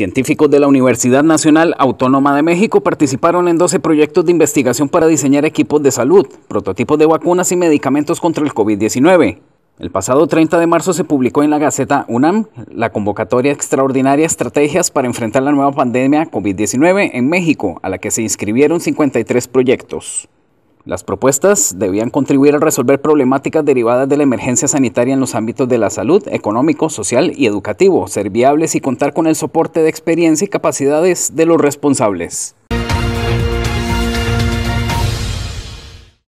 Científicos de la Universidad Nacional Autónoma de México participaron en 12 proyectos de investigación para diseñar equipos de salud, prototipos de vacunas y medicamentos contra el COVID-19. El pasado 30 de marzo se publicó en la Gaceta UNAM la convocatoria extraordinaria Estrategias para enfrentar la Nueva Pandemia COVID-19 en México, a la que se inscribieron 53 proyectos. Las propuestas debían contribuir a resolver problemáticas derivadas de la emergencia sanitaria en los ámbitos de la salud, económico, social y educativo, ser viables y contar con el soporte de experiencia y capacidades de los responsables.